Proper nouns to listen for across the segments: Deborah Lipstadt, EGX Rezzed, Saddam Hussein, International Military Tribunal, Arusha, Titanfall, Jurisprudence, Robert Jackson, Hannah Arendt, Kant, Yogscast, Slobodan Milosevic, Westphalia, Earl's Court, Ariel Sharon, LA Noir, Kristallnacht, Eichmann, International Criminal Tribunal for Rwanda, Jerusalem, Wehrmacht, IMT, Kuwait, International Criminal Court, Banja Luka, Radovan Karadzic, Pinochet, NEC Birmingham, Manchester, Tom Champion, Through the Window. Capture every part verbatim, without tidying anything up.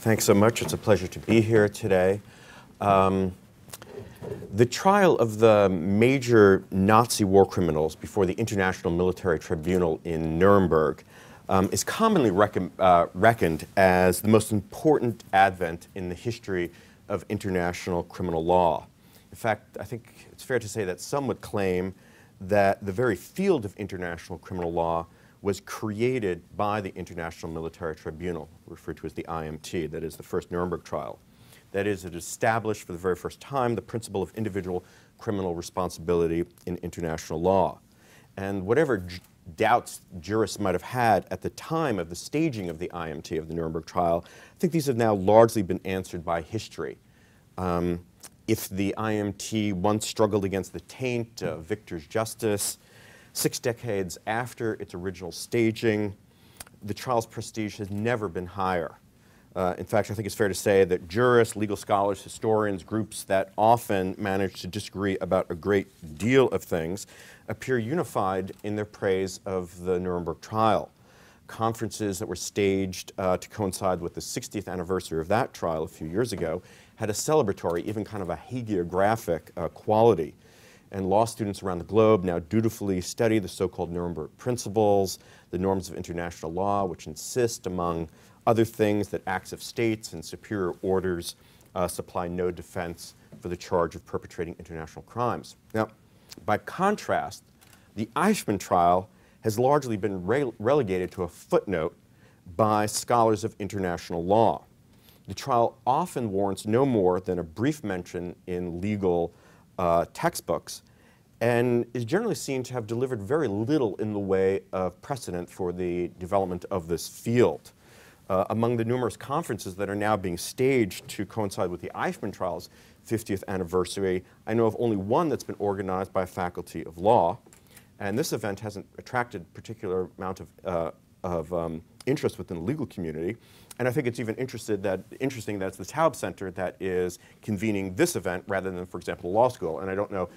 Thanks so much. It's a pleasure to be here today. Um, the trial of the major Nazi war criminals before the International Military Tribunal in Nuremberg um, is commonly reckon, uh, reckoned as the most important advent in the history of international criminal law. In fact, I think it's fair to say that some would claim that the very field of international criminal law was created by the International Military Tribunal, referred to as the I M T, that is the first Nuremberg trial. That is, it established for the very first time the principle of individual criminal responsibility in international law. And whatever doubts jurists might have had at the time of the staging of the I M T, of the Nuremberg trial, I think these have now largely been answered by history. Um, if the I M T once struggled against the taint of victor's justice, six decades after its original staging, the trial's prestige has never been higher. Uh, in fact, I think it's fair to say that jurists, legal scholars, historians, groups that often manage to disagree about a great deal of things appear unified in their praise of the Nuremberg trial. Conferences that were staged uh, to coincide with the sixtieth anniversary of that trial a few years ago had a celebratory, even kind of a hagiographic uh, quality. And law students around the globe now dutifully study the so-called Nuremberg principles, the norms of international law, which insist, among other things, that acts of states and superior orders uh, supply no defense for the charge of perpetrating international crimes. Now, by contrast, the Eichmann trial has largely been rele relegated to a footnote by scholars of international law. The trial often warrants no more than a brief mention in legal Uh, textbooks, and is generally seen to have delivered very little in the way of precedent for the development of this field. Uh, among the numerous conferences that are now being staged to coincide with the Eichmann trial's fiftieth anniversary, I know of only one that's been organized by faculty of law, and this event hasn't attracted a particular amount of, uh, of um, interest within the legal community. And I think it's even interested that, interesting that it's the Taub Center that is convening this event rather than, for example, the law school. And I don't know,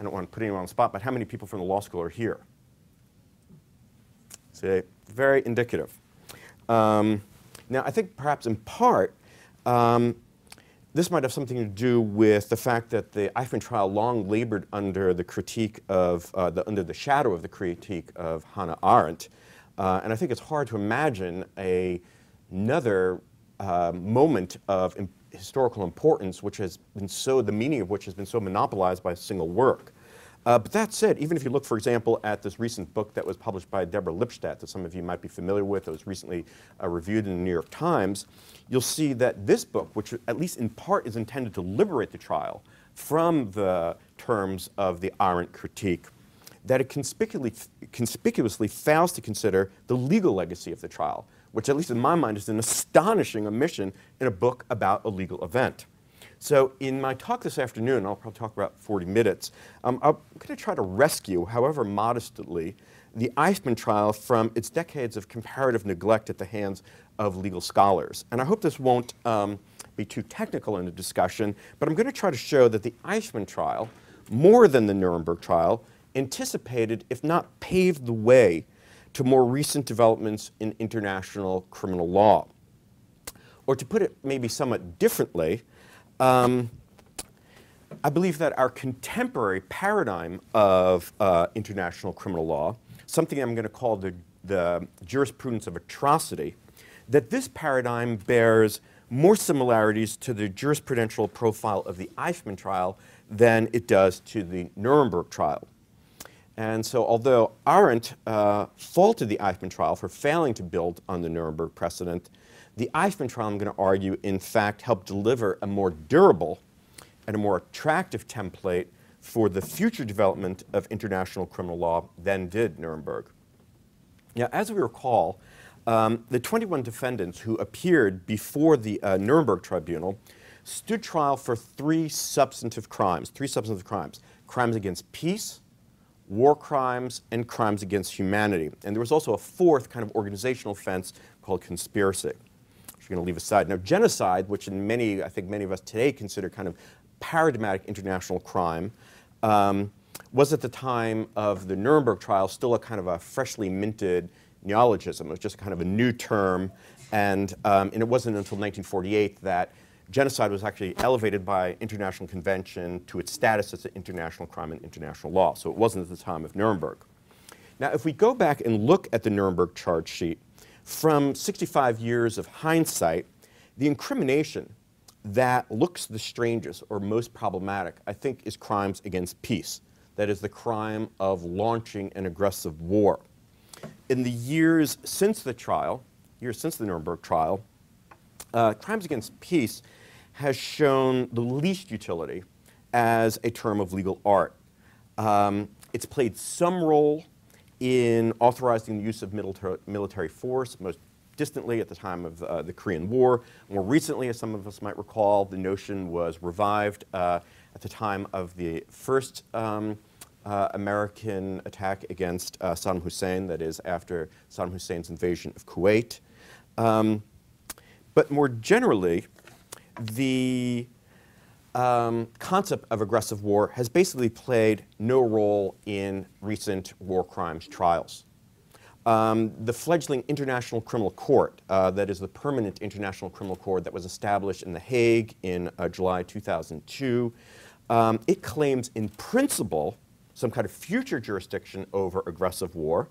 I don't want to put anyone on the spot, but how many people from the law school are here? So very indicative. Um, now, I think perhaps in part, um, this might have something to do with the fact that the Eichmann trial long labored under the critique of, uh, the, under the shadow of the critique of Hannah Arendt. Uh, and I think it's hard to imagine a another uh, moment of im- historical importance, which has been so, the meaning of which has been so monopolized by a single work. Uh, but that said, even if you look, for example, at this recent book that was published by Deborah Lipstadt, that some of you might be familiar with, that was recently uh, reviewed in the New York Times, you'll see that this book, which at least in part is intended to liberate the trial from the terms of the Arendt critique, that it conspicuously, conspicuously fails to consider the legal legacy of the trial, which, at least in my mind, is an astonishing omission in a book about a legal event. So in my talk this afternoon, I'll probably talk about forty minutes, um, I'm going to try to rescue, however modestly, the Eichmann trial from its decades of comparative neglect at the hands of legal scholars. And I hope this won't um, be too technical in the discussion, but I'm going to try to show that the Eichmann trial, more than the Nuremberg trial, anticipated, if not paved the way, to more recent developments in international criminal law. Or to put it maybe somewhat differently, um, I believe that our contemporary paradigm of uh, international criminal law, something I'm going to call the, the jurisprudence of atrocity, that this paradigm bears more similarities to the jurisprudential profile of the Eichmann trial than it does to the Nuremberg trial. And so although Arendt uh, faulted the Eichmann trial for failing to build on the Nuremberg precedent, the Eichmann trial, I'm going to argue, in fact helped deliver a more durable and a more attractive template for the future development of international criminal law than did Nuremberg. Now, as we recall, um, the twenty-one defendants who appeared before the uh, Nuremberg tribunal stood trial for three substantive crimes, three substantive crimes, crimes against peace, war crimes, and crimes against humanity. And there was also a fourth kind of organizational offense called conspiracy, which we're going to leave aside. Now, genocide, which in many, I think many of us today consider kind of paradigmatic international crime, um, was at the time of the Nuremberg trial still a kind of a freshly minted neologism. It was just kind of a new term And, um, and it wasn't until nineteen forty-eight that genocide was actually elevated by international convention to its status as an international crime and international law. So it wasn't at the time of Nuremberg. Now, if we go back and look at the Nuremberg charge sheet, from sixty-five years of hindsight, the incrimination that looks the strangest or most problematic, I think, is crimes against peace. That is the crime of launching an aggressive war. In the years since the trial, years since the Nuremberg trial, uh, crimes against peace has shown the least utility as a term of legal art. Um, it's played some role in authorizing the use of military force, most distantly at the time of uh, the Korean War. More recently, as some of us might recall, the notion was revived uh, at the time of the first um, uh, American attack against uh, Saddam Hussein, that is, after Saddam Hussein's invasion of Kuwait. Um, but more generally, the Um, concept of aggressive war has basically played no role in recent war crimes trials. Um, the fledgling International Criminal Court, uh, that is the permanent International Criminal Court that was established in The Hague in uh, July two thousand two, um, it claims in principle some kind of future jurisdiction over aggressive war,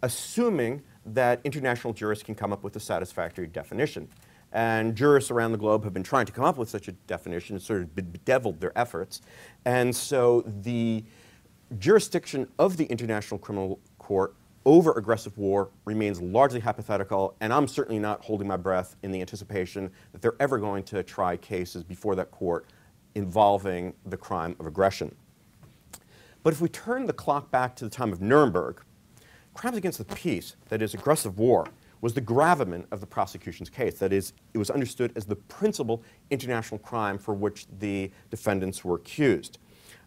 assuming that international jurists can come up with a satisfactory definition. And jurists around the globe have been trying to come up with such a definition. It's sort of bedeviled their efforts. And so the jurisdiction of the International Criminal Court over aggressive war remains largely hypothetical, and I'm certainly not holding my breath in the anticipation that they're ever going to try cases before that court involving the crime of aggression. But if we turn the clock back to the time of Nuremberg, crimes against the peace, that is aggressive war, was the gravamen of the prosecution's case. That is, it was understood as the principal international crime for which the defendants were accused.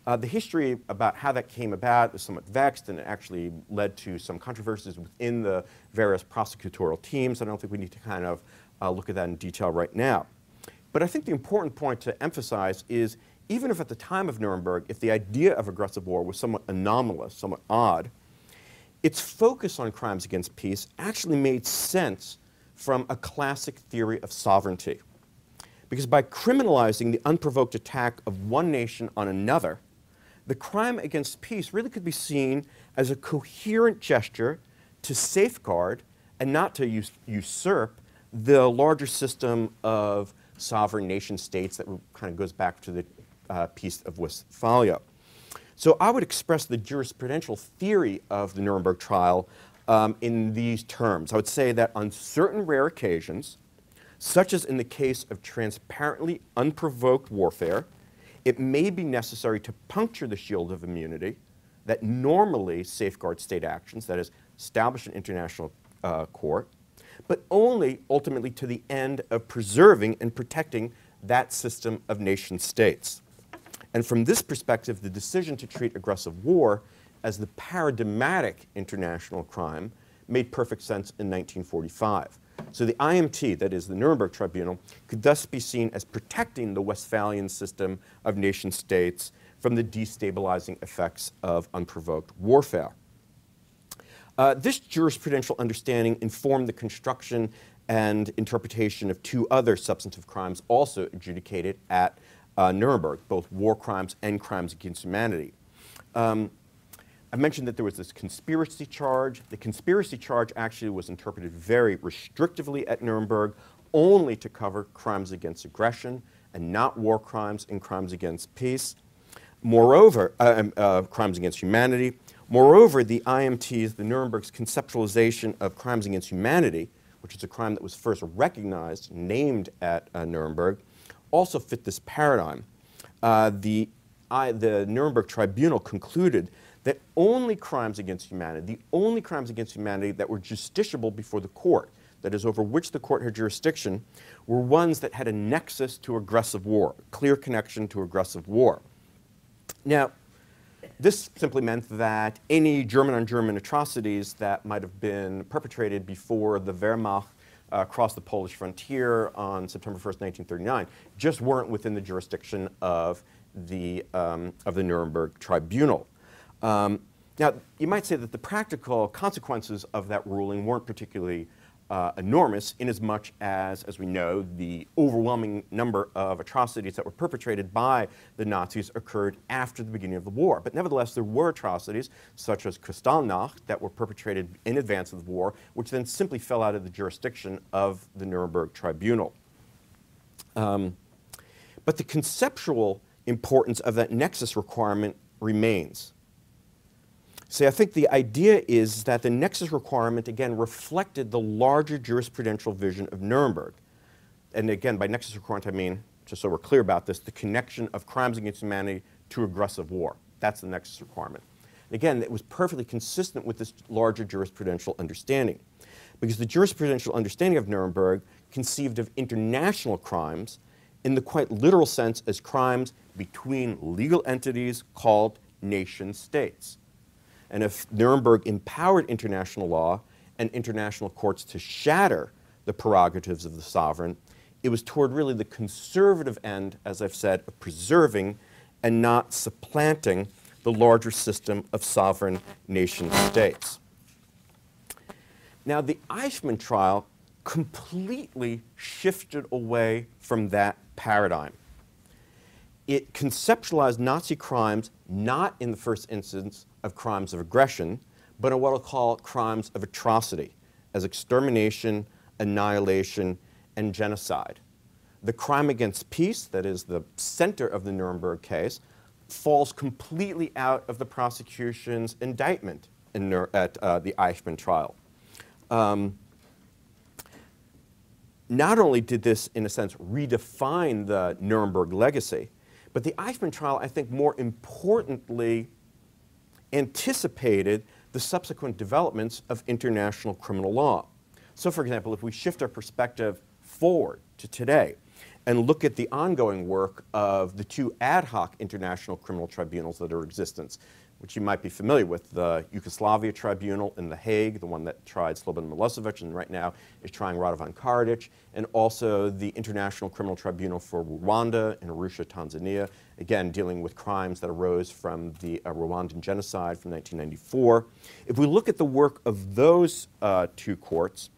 Uh, the history about how that came about was somewhat vexed, and it actually led to some controversies within the various prosecutorial teams. I don't think we need to kind of uh, look at that in detail right now. But I think the important point to emphasize is, even if at the time of Nuremberg, if the idea of aggressive war was somewhat anomalous, somewhat odd, its focus on crimes against peace actually made sense from a classic theory of sovereignty. Because by criminalizing the unprovoked attack of one nation on another, the crime against peace really could be seen as a coherent gesture to safeguard and not to us- usurp the larger system of sovereign nation states that kind of goes back to the uh, Peace of Westphalia. So I would express the jurisprudential theory of the Nuremberg trial um, in these terms. I would say that on certain rare occasions, such as in the case of transparently unprovoked warfare, it may be necessary to puncture the shield of immunity that normally safeguards state actions, that is, establish an international uh, court, but only ultimately to the end of preserving and protecting that system of nation states. And from this perspective, the decision to treat aggressive war as the paradigmatic international crime made perfect sense in nineteen forty-five. So the I M T, that is the Nuremberg Tribunal, could thus be seen as protecting the Westphalian system of nation states from the destabilizing effects of unprovoked warfare. Uh, this jurisprudential understanding informed the construction and interpretation of two other substantive crimes also adjudicated at Uh, Nuremberg, both war crimes and crimes against humanity. Um, I mentioned that there was this conspiracy charge. The conspiracy charge actually was interpreted very restrictively at Nuremberg, only to cover crimes against aggression and not war crimes and crimes against peace. Moreover, uh, uh, crimes against humanity. Moreover, the I M T's, the Nuremberg's conceptualization of crimes against humanity, which is a crime that was first recognized, named at uh, Nuremberg, also fit this paradigm. Uh, the, I, the Nuremberg Tribunal concluded that only crimes against humanity, the only crimes against humanity that were justiciable before the court, that is, over which the court had jurisdiction, were ones that had a nexus to aggressive war, a clear connection to aggressive war. Now, this simply meant that any German-on-German atrocities that might have been perpetrated before the Wehrmacht across the Polish frontier on September first, nineteen thirty-nine, just weren't within the jurisdiction of the, um, of the Nuremberg Tribunal. Um, now, you might say that the practical consequences of that ruling weren't particularly uh, enormous in as much as, as we know, the overwhelming number of atrocities that were perpetrated by the Nazis occurred after the beginning of the war. But nevertheless, there were atrocities, such as Kristallnacht, that were perpetrated in advance of the war, which then simply fell out of the jurisdiction of the Nuremberg Tribunal. Um, but the conceptual importance of that nexus requirement remains. See, I think the idea is that the nexus requirement, again, reflected the larger jurisprudential vision of Nuremberg. And again, by nexus requirement, I mean, just so we're clear about this, the connection of crimes against humanity to aggressive war. That's the nexus requirement. And again, it was perfectly consistent with this larger jurisprudential understanding, because the jurisprudential understanding of Nuremberg conceived of international crimes in the quite literal sense as crimes between legal entities called nation states. And if Nuremberg empowered international law and international courts to shatter the prerogatives of the sovereign, it was toward really the conservative end, as I've said, of preserving and not supplanting the larger system of sovereign nation states. Now, the Eichmann trial completely shifted away from that paradigm. It conceptualized Nazi crimes not in the first instance of crimes of aggression, but in what I'll call crimes of atrocity, as extermination, annihilation, and genocide. The crime against peace, that is the center of the Nuremberg case, falls completely out of the prosecution's indictment in, at uh, the Eichmann trial. Um, Not only did this, in a sense, redefine the Nuremberg legacy, but the Eichmann trial, I think, more importantly anticipated the subsequent developments of international criminal law. So, for example, if we shift our perspective forward to today and look at the ongoing work of the two ad hoc international criminal tribunals that are in existence, which you might be familiar with, the Yugoslavia Tribunal in The Hague, the one that tried Slobodan Milosevic and right now is trying Radovan Karadzic, and also the International Criminal Tribunal for Rwanda in Arusha, Tanzania, again dealing with crimes that arose from the uh, Rwandan genocide from nineteen ninety-four. If we look at the work of those uh, two courts,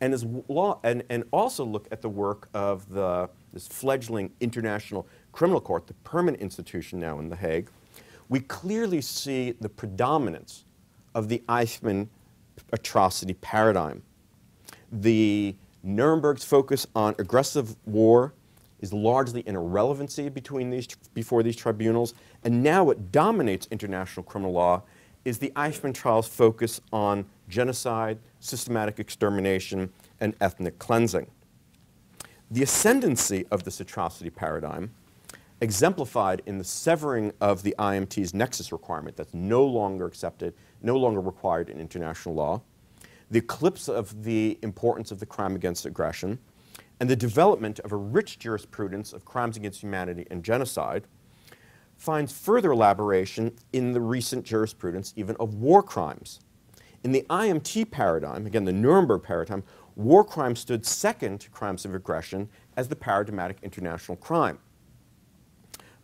and, as law, and, and also look at the work of the, this fledgling International Criminal Court, the permanent institution now in The Hague, we clearly see the predominance of the Eichmann atrocity paradigm. The Nuremberg's focus on aggressive war is largely an irrelevancy between these, before these tribunals, and now what dominates international criminal law is the Eichmann trial's focus on genocide, systematic extermination, and ethnic cleansing. The ascendancy of this atrocity paradigm, exemplified in the severing of the I M T's nexus requirement that's no longer accepted, no longer required in international law, the eclipse of the importance of the crime against aggression, and the development of a rich jurisprudence of crimes against humanity and genocide, finds further elaboration in the recent jurisprudence even of war crimes. In the I M T paradigm, again the Nuremberg paradigm, war crimes stood second to crimes of aggression as the paradigmatic international crime.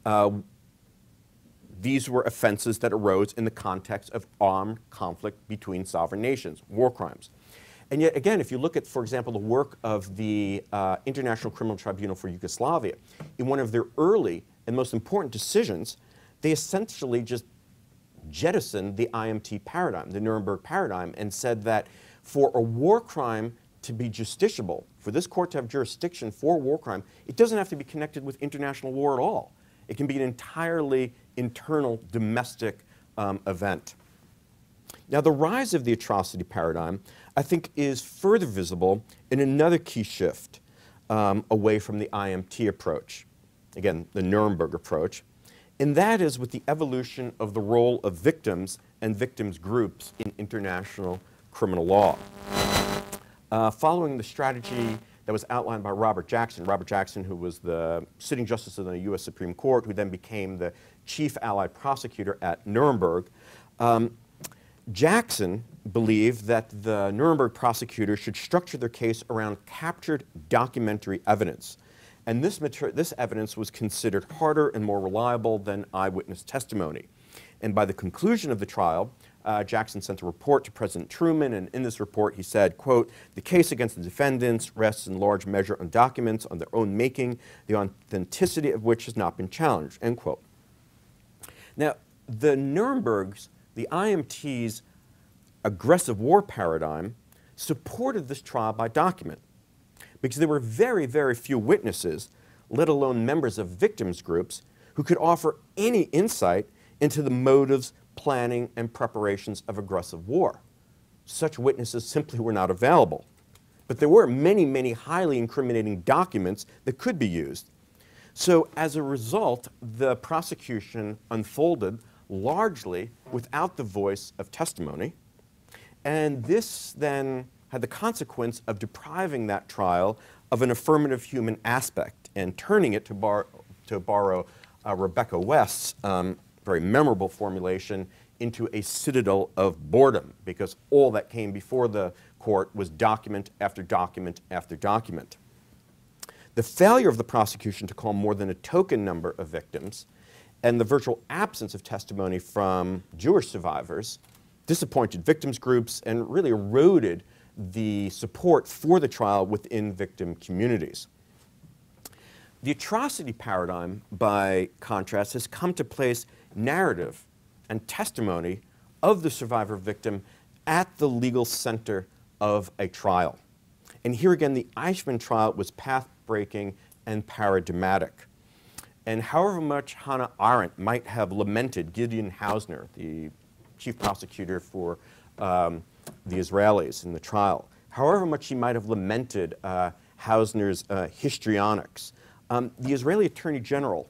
Uh, these were offenses that arose in the context of armed conflict between sovereign nations, war crimes. And yet again, if you look at, for example, the work of the uh, International Criminal Tribunal for Yugoslavia, in one of their early and most important decisions, they essentially just jettisoned the I M T paradigm, the Nuremberg paradigm, and said that for a war crime to be justiciable, for this court to have jurisdiction for a war crime, it doesn't have to be connected with international war at all. It can be an entirely internal, domestic um, event. Now, the rise of the atrocity paradigm, I think, is further visible in another key shift um, away from the I M T approach, again, the Nuremberg approach, and that is with the evolution of the role of victims and victims groups in international criminal law. Uh, following the strategy that was outlined by Robert Jackson. Robert Jackson, who was the sitting justice of the U S Supreme Court, who then became the chief Allied prosecutor at Nuremberg. Um, Jackson believed that the Nuremberg prosecutors should structure their case around captured documentary evidence. And this, this evidence was considered harder and more reliable than eyewitness testimony. And by the conclusion of the trial, uh, Jackson sent a report to President Truman, and in this report he said, quote, "The case against the defendants rests in large measure on documents on their own making, the authenticity of which has not been challenged," end quote. Now, the Nuremberg's, the I M T's aggressive war paradigm supported this trial by document, because there were very, very few witnesses, let alone members of victims' groups, who could offer any insight into the motives, planning, and preparations of aggressive war. Such witnesses simply were not available. But there were many, many highly incriminating documents that could be used. So as a result, the prosecution unfolded largely without the voice of testimony, and this then had the consequence of depriving that trial of an affirmative human aspect and turning it, to, bar to borrow uh, Rebecca West's um, very memorable formulation, into a citadel of boredom, because all that came before the court was document after document after document. The failure of the prosecution to call more than a token number of victims and the virtual absence of testimony from Jewish survivors disappointed victims' groups and really eroded the support for the trial within victim communities. The atrocity paradigm, by contrast, has come to place narrative and testimony of the survivor victim at the legal center of a trial. And here again, the Eichmann trial was path-breaking and paradigmatic. And however much Hannah Arendt might have lamented Gideon Hausner, the chief prosecutor for um, the Israelis in the trial, however much she might have lamented uh, Hausner's uh, histrionics, um, the Israeli Attorney General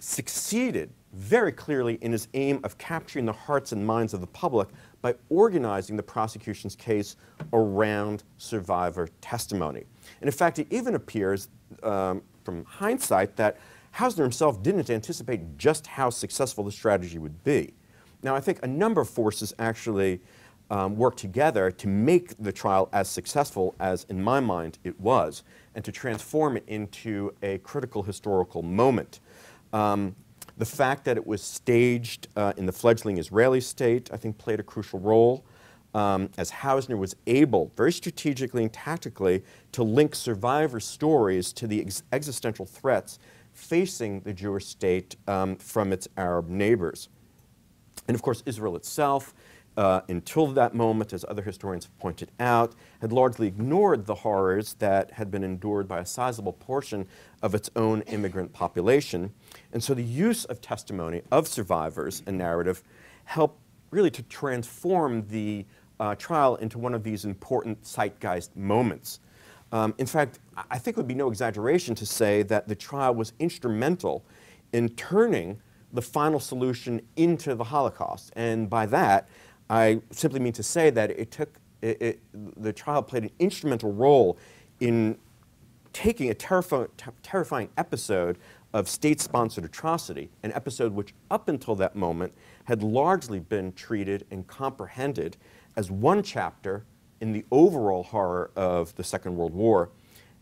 succeeded very clearly in his aim of capturing the hearts and minds of the public by organizing the prosecution's case around survivor testimony. And in fact, it even appears um, from hindsight that Hausner himself didn't anticipate just how successful the strategy would be. Now, I think a number of forces actually Um, work together to make the trial as successful as, in my mind, it was, and to transform it into a critical historical moment. Um, the fact that it was staged uh, in the fledgling Israeli state, I think, played a crucial role, um, as Hausner was able, very strategically and tactically, to link survivor stories to the ex existential threats facing the Jewish state um, from its Arab neighbors. And of course, Israel itself, Uh, until that moment, as other historians have pointed out, had largely ignored the horrors that had been endured by a sizable portion of its own immigrant population. And so the use of testimony of survivors and narrative helped really to transform the uh, trial into one of these important zeitgeist moments. Um, in fact, I think it would be no exaggeration to say that the trial was instrumental in turning the final solution into the Holocaust. And by that, I simply mean to say that it took, it, it, the trial played an instrumental role in taking a terrifi terrifying episode of state-sponsored atrocity, an episode which up until that moment had largely been treated and comprehended as one chapter in the overall horror of the Second World War,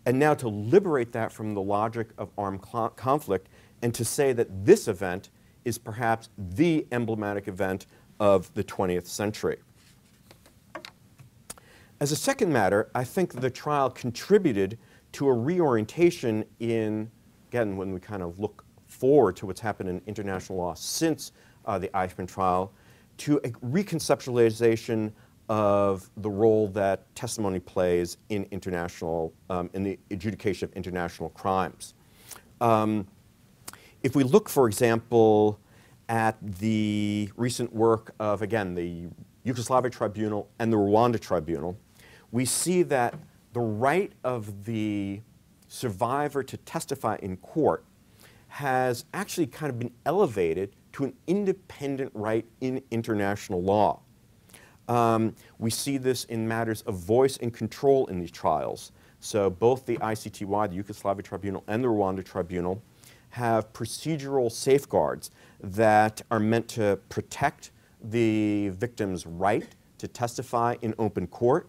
and now to liberate that from the logic of armed conflict and to say that this event is perhaps the emblematic event of the twentieth century. As a second matter, I think the trial contributed to a reorientation in, again, when we kind of look forward to what's happened in international law since uh, the Eichmann trial, to a reconceptualization of the role that testimony plays in international, um, in the adjudication of international crimes. Um, if we look, for example, at the recent work of, again, the Yugoslavia Tribunal and the Rwanda Tribunal, we see that the right of the survivor to testify in court has actually kind of been elevated to an independent right in international law. Um, we see this in matters of voice and control in these trials. So both the I C T Y, the Yugoslavia Tribunal, and the Rwanda Tribunal have procedural safeguards that are meant to protect the victim's right to testify in open court.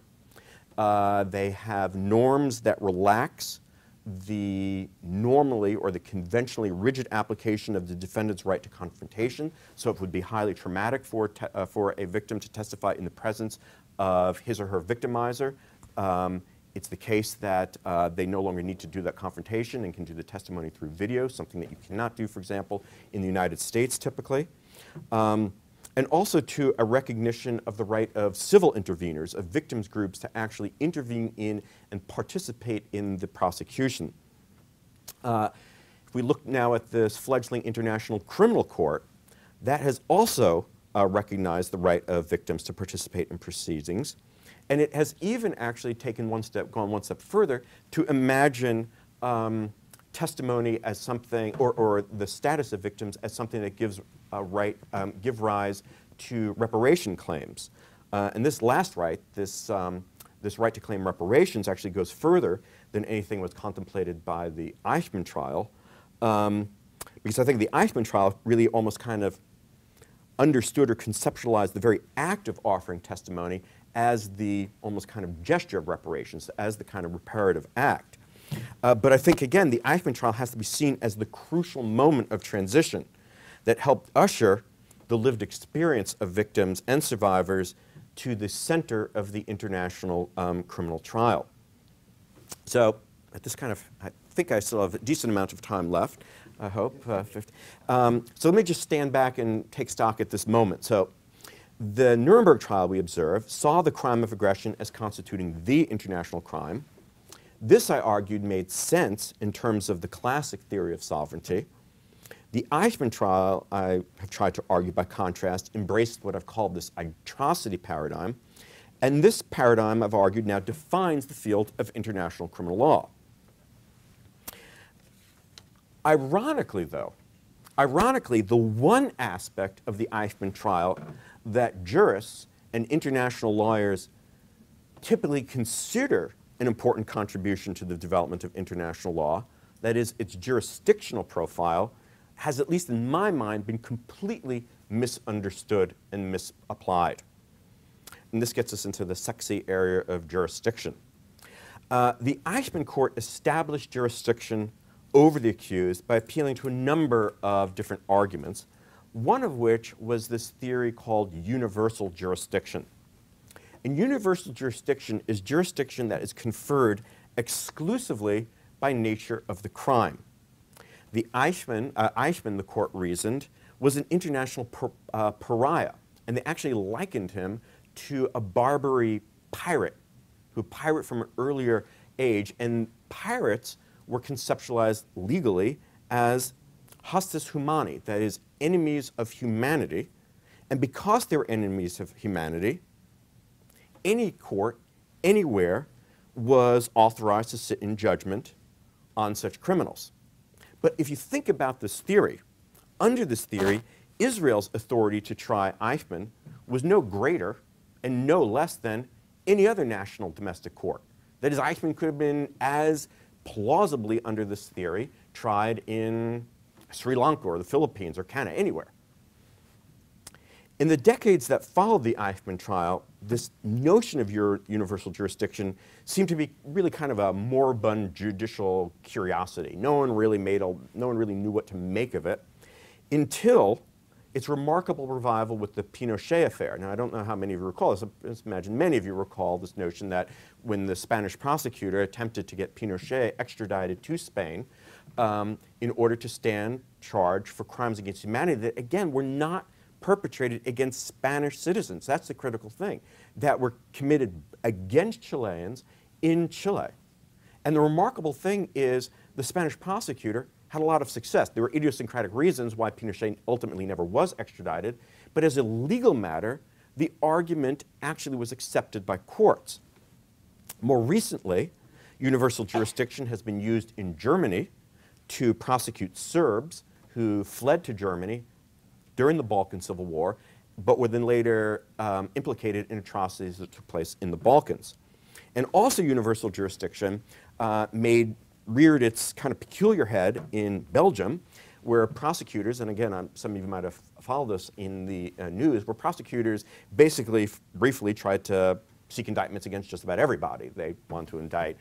Uh, they have norms that relax the normally or the conventionally rigid application of the defendant's right to confrontation. So it would be highly traumatic for, te uh, for a victim to testify in the presence of his or her victimizer. Um, it's the case that uh, they no longer need to do that confrontation and can do the testimony through video, something that you cannot do, for example, in the United States typically. Um, and also to a recognition of the right of civil interveners, of victims groups, to actually intervene in and participate in the prosecution. Uh, if we look now at this fledgling International Criminal Court, that has also uh, recognized the right of victims to participate in proceedings. And it has even actually taken one step, gone one step further to imagine um, testimony as something, or, or the status of victims as something that gives a right, um, give rise to reparation claims. Uh, and this last right, this, um, this right to claim reparations, actually goes further than anything was contemplated by the Eichmann trial. Um, because I think the Eichmann trial really almost kind of understood or conceptualized the very act of offering testimony as the almost kind of gesture of reparations, as the kind of reparative act. Uh, but I think, again, the Eichmann trial has to be seen as the crucial moment of transition that helped usher the lived experience of victims and survivors to the center of the international um, criminal trial. So at this kind of, I think I still have a decent amount of time left, I hope. Uh, um, so let me just stand back and take stock at this moment. So the Nuremberg trial, we observe, saw the crime of aggression as constituting the international crime. This, I argued, made sense in terms of the classic theory of sovereignty. The Eichmann trial, I have tried to argue by contrast, embraced what I've called this atrocity paradigm. And this paradigm, I've argued, now defines the field of international criminal law. Ironically, though, ironically, the one aspect of the Eichmann trial that jurists and international lawyers typically consider an important contribution to the development of international law, that is, its jurisdictional profile, has, at least in my mind, been completely misunderstood and misapplied. And this gets us into the sexy area of jurisdiction. Uh, the Eichmann Court established jurisdiction over the accused by appealing to a number of different arguments, one of which was this theory called universal jurisdiction. And universal jurisdiction is jurisdiction that is conferred exclusively by nature of the crime. The Eichmann, uh, Eichmann, the court reasoned, was an international par uh, pariah, and they actually likened him to a Barbary pirate, who pirate from an earlier age, and pirates were conceptualized legally as hostis humani, that is, enemies of humanity, and because they were enemies of humanity, any court, anywhere, was authorized to sit in judgment on such criminals. But if you think about this theory, under this theory, Israel's authority to try Eichmann was no greater and no less than any other national domestic court. That is, Eichmann could have been as plausibly, under this theory, tried in Sri Lanka or the Philippines or Canada, anywhere. In the decades that followed the Eichmann trial, this notion of universal jurisdiction seemed to be really kind of a moribund judicial curiosity. No one really made a, no one really knew what to make of it until its remarkable revival with the Pinochet affair. Now, I don't know how many of you recall this. I just imagine many of you recall this notion that when the Spanish prosecutor attempted to get Pinochet extradited to Spain um, in order to stand charged for crimes against humanity that, again, were not perpetrated against Spanish citizens. That's the critical thing, that were committed against Chileans in Chile. And the remarkable thing is the Spanish prosecutor had a lot of success. There were idiosyncratic reasons why Pinochet ultimately never was extradited, but as a legal matter, the argument actually was accepted by courts. More recently, universal jurisdiction has been used in Germany to prosecute Serbs who fled to Germany during the Balkan Civil War, but were then later um, implicated in atrocities that took place in the Balkans. And also universal jurisdiction uh, made, reared its kind of peculiar head in Belgium, where prosecutors, and again, I'm, some of you might have followed this in the uh, news, where prosecutors basically briefly tried to seek indictments against just about everybody. They wanted to indict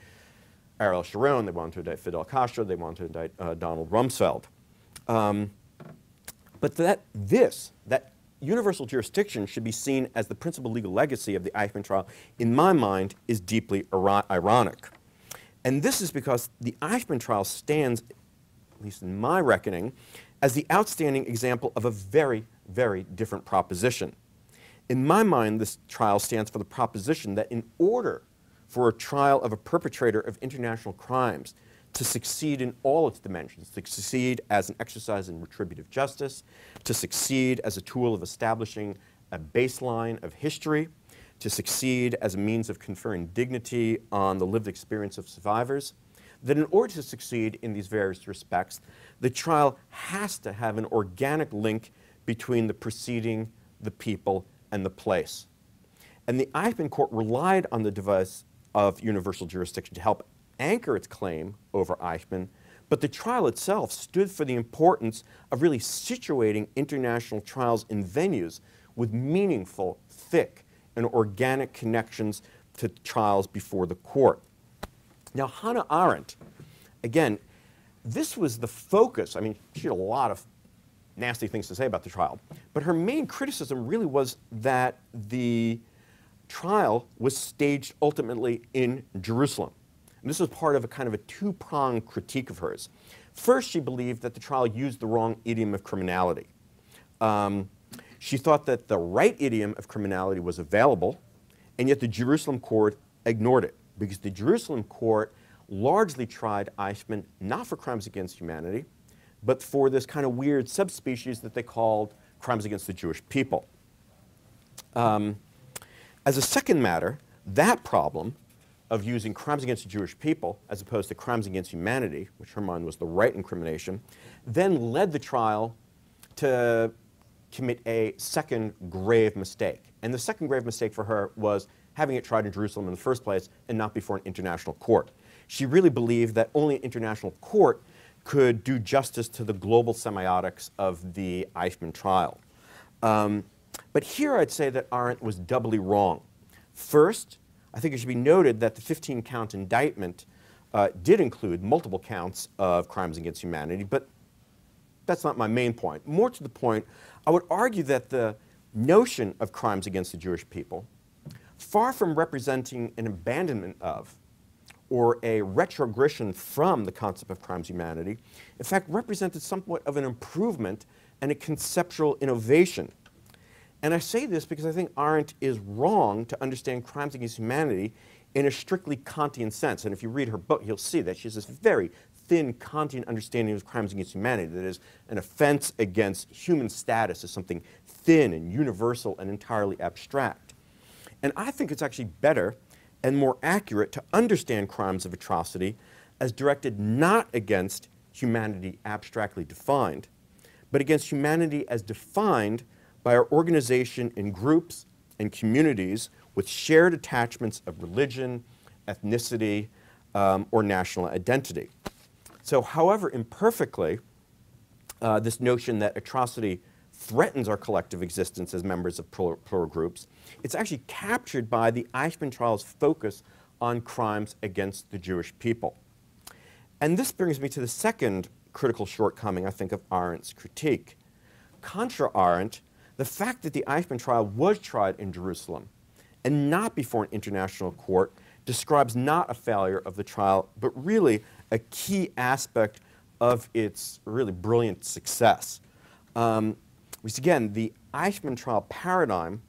Ariel Sharon, they wanted to indict Fidel Castro, they wanted to indict uh, Donald Rumsfeld. Um, but that this, that universal jurisdiction should be seen as the principal legal legacy of the Eichmann trial, in my mind, is deeply ironic. And this is because the Eichmann trial stands, at least in my reckoning, as the outstanding example of a very, very different proposition. In my mind, this trial stands for the proposition that in order for a trial of a perpetrator of international crimes to succeed in all its dimensions, to succeed as an exercise in retributive justice, to succeed as a tool of establishing a baseline of history, to succeed as a means of conferring dignity on the lived experience of survivors, that in order to succeed in these various respects, the trial has to have an organic link between the proceeding, the people, and the place. And the Eichmann Court relied on the device of universal jurisdiction to help anchor its claim over Eichmann, but the trial itself stood for the importance of really situating international trials in venues with meaningful, thick, and organic connections to trials before the court. Now, Hannah Arendt, again, this was the focus. I mean, she had a lot of nasty things to say about the trial, but her main criticism really was that the trial was staged ultimately in Jerusalem. And this was part of a kind of a two-pronged critique of hers. First, she believed that the trial used the wrong idiom of criminality. Um, she thought that the right idiom of criminality was available, and yet the Jerusalem court ignored it, because the Jerusalem court largely tried Eichmann not for crimes against humanity, but for this kind of weird subspecies that they called crimes against the Jewish people. Um, as a second matter, that problem of using crimes against the Jewish people as opposed to crimes against humanity, which her mind was the right incrimination, then led the trial to commit a second grave mistake. And the second grave mistake for her was having it tried in Jerusalem in the first place and not before an international court. She really believed that only an international court could do justice to the global semiotics of the Eichmann trial. Um, but here I'd say that Arendt was doubly wrong. First, I think it should be noted that the fifteen count indictment uh, did include multiple counts of crimes against humanity, but that's not my main point. More to the point, I would argue that the notion of crimes against the Jewish people, far from representing an abandonment of or a retrogression from the concept of crimes humanity, in fact represented somewhat of an improvement and a conceptual innovation. And I say this because I think Arendt is wrong to understand crimes against humanity in a strictly Kantian sense. And if you read her book, you'll see that she has this very thin Kantian understanding of crimes against humanity, that is, an offense against human status is something thin and universal and entirely abstract. And I think it's actually better and more accurate to understand crimes of atrocity as directed not against humanity abstractly defined, but against humanity as defined by our organization in groups and communities with shared attachments of religion, ethnicity, um, or national identity. So however imperfectly, uh, this notion that atrocity threatens our collective existence as members of plural, plural groups, it's actually captured by the Eichmann trial's focus on crimes against the Jewish people. And this brings me to the second critical shortcoming, I think, of Arendt's critique. Contra Arendt, the fact that the Eichmann trial was tried in Jerusalem and not before an international court describes not a failure of the trial, but really a key aspect of its really brilliant success. Um, Which again, the Eichmann trial paradigm,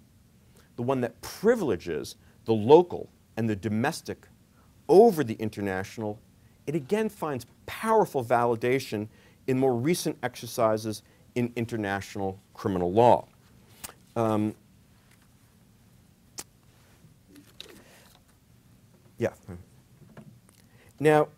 the one that privileges the local and the domestic over the international, it again finds powerful validation in more recent exercises in international criminal law. Um, yeah. Now,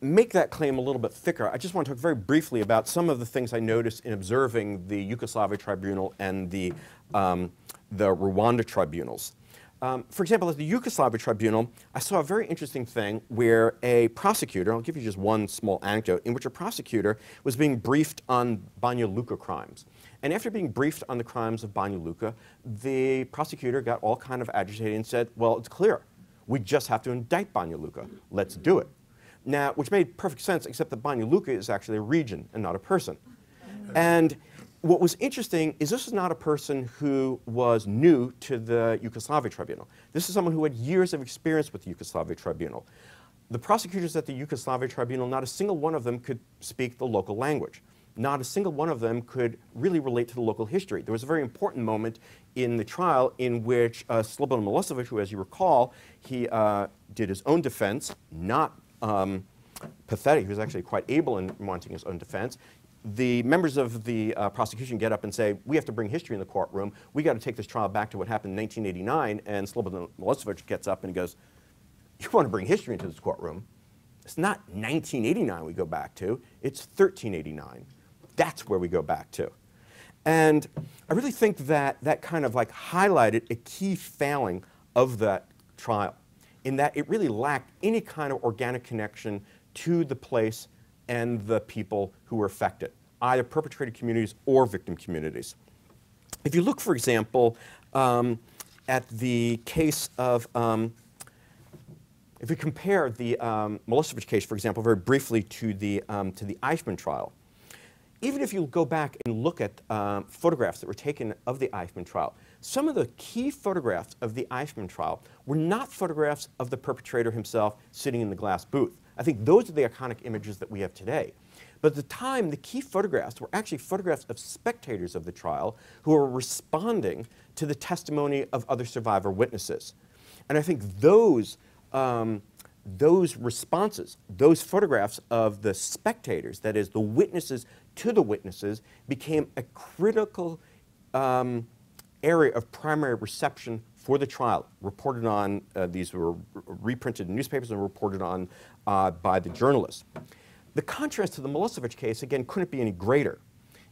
make that claim a little bit thicker, I just want to talk very briefly about some of the things I noticed in observing the Yugoslavia tribunal and the, um, the Rwanda tribunals. Um, for example, at the Yugoslavia tribunal, I saw a very interesting thing where a prosecutor, I'll give you just one small anecdote, in which a prosecutor was being briefed on Banja Luka crimes. And after being briefed on the crimes of Banja Luka, the prosecutor got all kind of agitated and said, well, it's clear. We just have to indict Banja Luka. Let's do it. Now, which made perfect sense, except that Banja Luka is actually a region and not a person. And what was interesting is this was not a person who was new to the Yugoslav Tribunal. This is someone who had years of experience with the Yugoslav Tribunal. The prosecutors at the Yugoslav Tribunal, not a single one of them could speak the local language. Not a single one of them could really relate to the local history. There was a very important moment in the trial in which uh, Slobodan Milosevic, who, as you recall, he uh, did his own defense, not um, pathetic. He was actually quite able in wanting his own defense. The members of the uh, prosecution get up and say, we have to bring history in the courtroom. We got to take this trial back to what happened in nineteen eighty-nine. And Slobodan Milosevic gets up and goes, you want to bring history into this courtroom? It's not nineteen eighty-nine we go back to. It's thirteen eighty-nine. That's where we go back to. And I really think that that kind of like highlighted a key failing of that trial, in that it really lacked any kind of organic connection to the place and the people who were affected, either perpetrator communities or victim communities. If you look, for example, um, at the case of, um, if we compare the um, Milosevic case, for example, very briefly to the, um, to the Eichmann trial, even if you go back and look at um, photographs that were taken of the Eichmann trial, some of the key photographs of the Eichmann trial were not photographs of the perpetrator himself sitting in the glass booth. I think those are the iconic images that we have today. But at the time, the key photographs were actually photographs of spectators of the trial who were responding to the testimony of other survivor witnesses. And I think those, um, those responses, those photographs of the spectators, that is, the witnesses to the witnesses, became a critical um, area of primary reception for the trial, reported on, uh, these were reprinted in newspapers and reported on uh, by the journalists. The contrast to the Milosevic case, again, couldn't be any greater.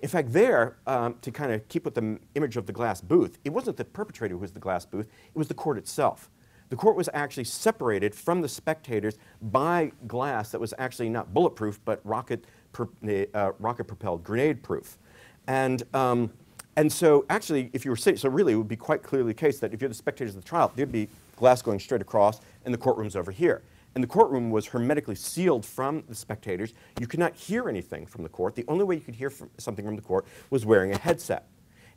In fact, there, um, to kind of keep with the image of the glass booth, it wasn't the perpetrator who was the glass booth, it was the court itself. The court was actually separated from the spectators by glass that was actually not bulletproof, but rocket per, uh, rocket-propelled grenade-proof. And, um, and so actually, if you were sitting, so really it would be quite clearly the case that if you're the spectators of the trial, there'd be glass going straight across and the courtroom's over here. And the courtroom was hermetically sealed from the spectators. You could not hear anything from the court. The only way you could hear from something from the court was wearing a headset.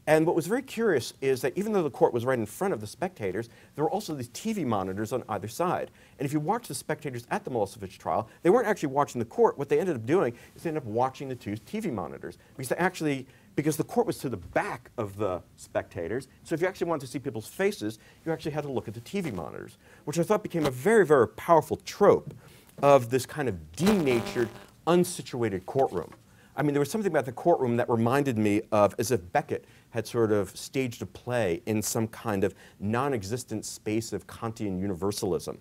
And what was very curious is that even though the court was right in front of the spectators, there were also these T V monitors on either side. And if you watch the spectators at the Milosevic trial, they weren't actually watching the court. What they ended up doing is they ended up watching the two T V monitors, because they actually, because the court was to the back of the spectators. So if you actually wanted to see people's faces, you actually had to look at the T V monitors, which I thought became a very, very powerful trope of this kind of denatured, unsituated courtroom. I mean, there was something about the courtroom that reminded me of as if Beckett had sort of staged a play in some kind of non-existent space of Kantian universalism.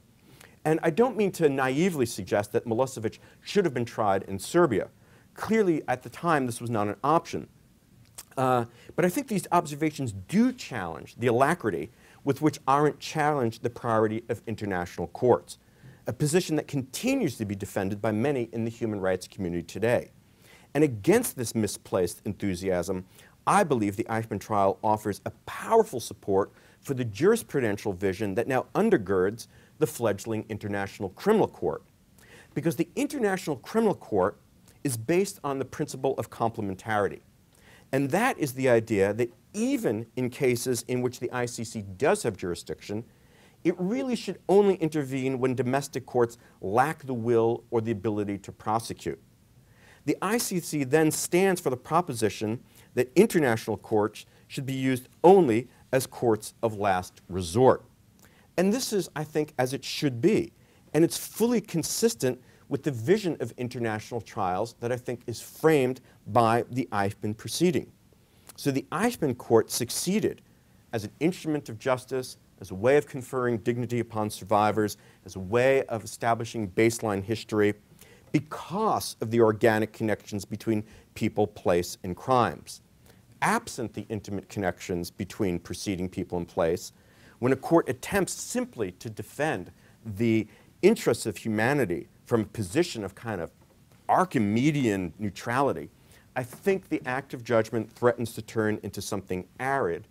And I don't mean to naively suggest that Milosevic should have been tried in Serbia. Clearly, at the time, this was not an option. Uh, but I think these observations do challenge the alacrity with which Arendt challenged the priority of international courts, a position that continues to be defended by many in the human rights community today. And against this misplaced enthusiasm, I believe the Eichmann trial offers a powerful support for the jurisprudential vision that now undergirds the fledgling International Criminal Court. Because the International Criminal Court is based on the principle of complementarity. And that is the idea that even in cases in which the I C C does have jurisdiction, it really should only intervene when domestic courts lack the will or the ability to prosecute. The I C C then stands for the proposition that international courts should be used only as courts of last resort. And this is, I think, as it should be. And it's fully consistent with the vision of international trials that I think is framed by the Eichmann proceeding. So the Eichmann court succeeded as an instrument of justice, as a way of conferring dignity upon survivors, as a way of establishing baseline history, because of the organic connections between people, place, and crimes. Absent the intimate connections between preceding people and place, when a court attempts simply to defend the interests of humanity from a position of kind of Archimedean neutrality, I think the act of judgment threatens to turn into something arid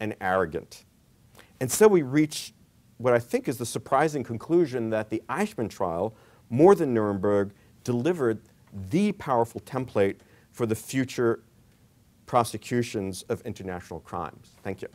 and arrogant. And so we reach what I think is the surprising conclusion that the Eichmann trial, more than Nuremberg, delivered the powerful template for the future prosecutions of international crimes. Thank you.